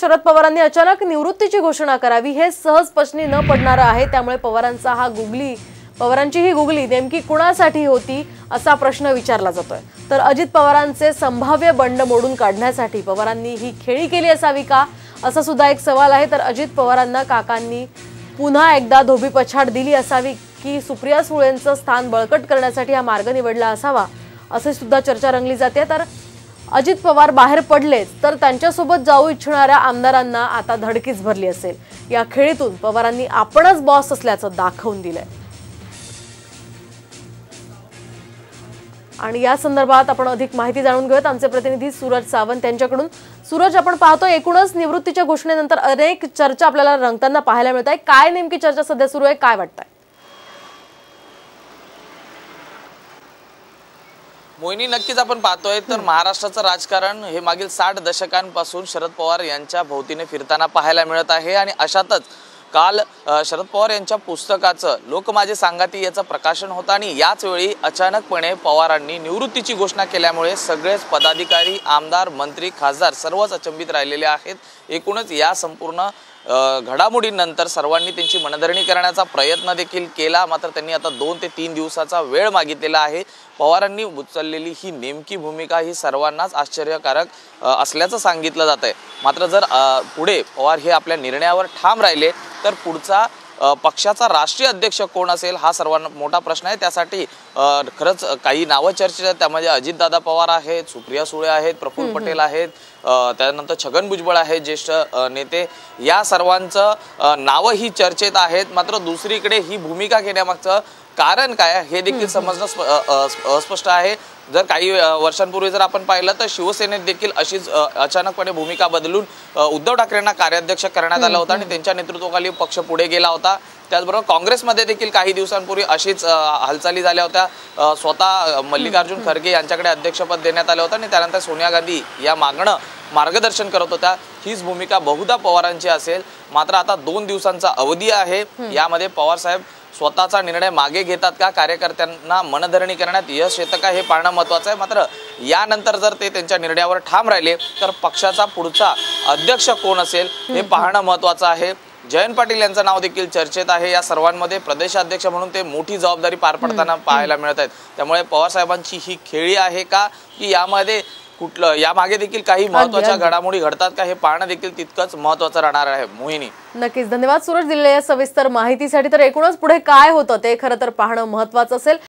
शरद पवारांनी अचानक निवृत्तीची घोषणा करावी हे सहज पचनी न पडणार आहे। त्यामुळे पवारांची ही गुगली नेमकी कुणासाठी होती असा प्रश्न विचारला जातोय। तर अजित पवारांचे संभाव्य बंड मोडून काढण्यासाठी पवारांनी ही खेळी केली असावी का असा सुद्धा एक सवाल आहे। तर अजित पवारांना काकांनी पुन्हा एकदा धोबी पछाड दिली असावी की सुप्रिया सुळेंचं स्थान बळकट करण्यासाठी हा मार्ग निवडला असावा असे सुद्धा चर्चा रंगली जाते। तर अजित पवार बाहेर पडले तर त्यांच्यासोबत जाऊ इच्छणाऱ्या आमदारांना आता धडकीच भरली असेल। या खेळीतून पवारांनी आपणच बॉस असल्याचं दाखवून दिलंय आणि या संदर्भात आपण अधिक माहिती जाणून घेऊयात आमचे प्रतिनिधी सूरज सावंत यांच्याकडून। सूरज, आपण पाहतो एकूणच निवृत्तीच्या घोषणेनंतर अनेक चर्चा आपल्याला रंगताना पाहायला मिळत आहे। काय नेमकी चर्चा सध्या सुरू आहे, काय वाटतंय? मोहिनी, नक्कीच आपण पाहतोय तर महाराष्ट्राचं राजकारण हे मागील 60 दशकांपासून शरद पवार यांच्या भोवतीने फिरताना पाहायला मिळत आहे आणि अशातच काल शरद पवार यांच्या पुस्तकाचं लोक माझे सांगाती याचं प्रकाशन होतं आणि याच वेळी अचानकपणे पवारांनी निवृत्तीची घोषणा केल्यामुळे सगळेच पदाधिकारी, आमदार, मंत्री, खासदार सर्वच अचंबित राहिलेले आहेत। एकूणच या संपूर्ण घडामोडीनंतर सर्वांनी त्यांची मनधरणी करण्याचा प्रयत्न देखील केला, मात्र त्यांनी आता 2 ते 3 दिवसाचा वेळ मागितलेला आहे। पवारांनी उचललेली ही नेमकी भूमिका ही सर्वांनाच आश्चर्यकारक असल्याचं सांगितलं जात आहे। मात्र जर पुढे पवार हे आपल्या निर्णयावर ठाम राहिले तर पुढचा पक्षाचा राष्ट्रीय अध्यक्ष कोण असेल हा सर्वांना मोठा प्रश्न आहे। त्यासाठी खरंच काही नावं चर्चेत आहेत, त्यामध्ये अजितदादा पवार आहेत, सुप्रिया सुळे आहेत, प्रफुल्ल पटेल आहेत, त्यानंतर छगन भुजबळ आहेत ज्येष्ठ नेते, या सर्वांचं नावं ही चर्चेत आहेत। मात्र दुसरीकडे ही भूमिका घेण्यामागचं कारण काय हे देखील समजणं अस्पष्ट आहे। जर काही वर्षांपूर्वी जर आपण पाहिलं तर शिवसेनेत देखील अशीच अचानकपणे भूमिका बदलून उद्धव ठाकरेंना कार्याध्यक्ष करण्यात आला होता आणि त्यांच्या नेतृत्वाखाली पक्ष पुढे गेला होता। त्याचबरोबर काँग्रेसमध्ये देखील काही दिवसांपूर्वी अशीच हालचाली झाल्या होत्या। स्वतः मल्लिकार्जुन खरगे यांच्याकडे अध्यक्षपद देण्यात आलं होतं आणि त्यानंतर सोनिया गांधी या मागणं मार्गदर्शन करत होत्या। हीच भूमिका बहुधा पवारांची असेल, मात्र आता 2 दिवसांचा अवधी आहे, यामध्ये पवार साहेब स्वतःचा निर्णय मागे घेतात का, कार्यकर्त्यांना मनधरणी करण्यात यश येतं का हे पाहणं महत्त्वाचं आहे। मात्र यानंतर जर ते त्यांच्या निर्णयावर ठाम राहिले तर पक्षाचा पुढचा अध्यक्ष कोण असेल हे पाहणं महत्त्वाचं आहे। जयंत पाटील यांचं नाव देखील चर्चेत आहे। या सर्वांमध्ये प्रदेशाध्यक्ष म्हणून ते मोठी जबाबदारी पार पाडताना पाहायला मिळत आहेत। त्यामुळे पवार साहेबांची ही खेळी आहे का की यामध्ये कुठलं यामागे देखील काही महत्त्वाच्या घडामोडी घडतात का हे पाहणं देखील तितकंच महत्त्वाचं राहणार आहे। मोहिनी, नक्कीच धन्यवाद सूरज दिलेल्या सविस्तर माहितीसाठी। तर एकूणच पुढे काय होतं ते खरं तर पाहणं महत्त्वाचं असेल।